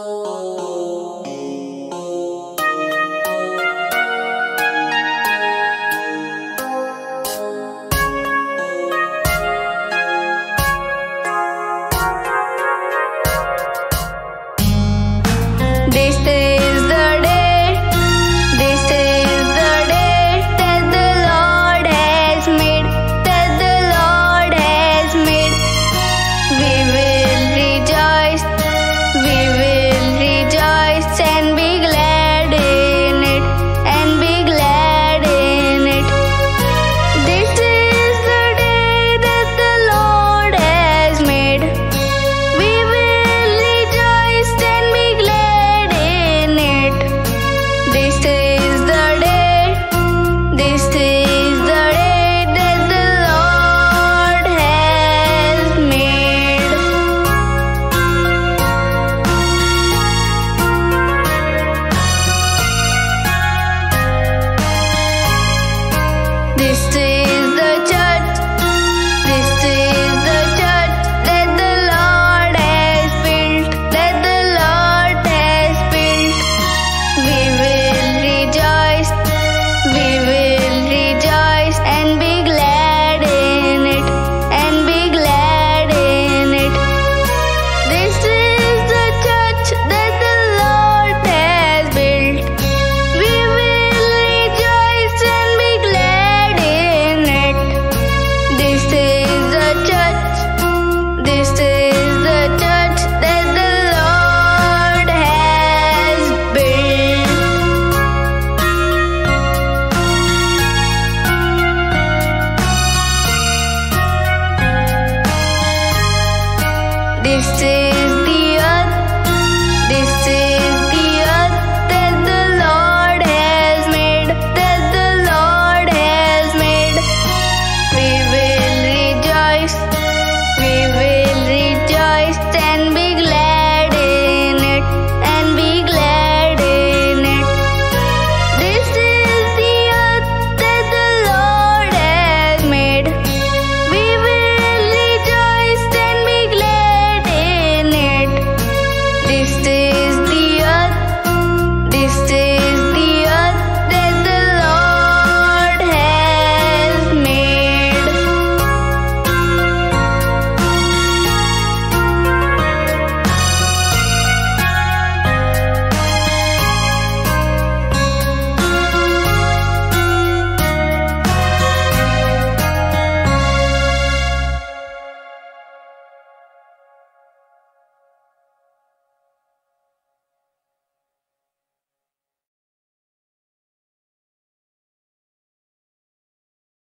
Stay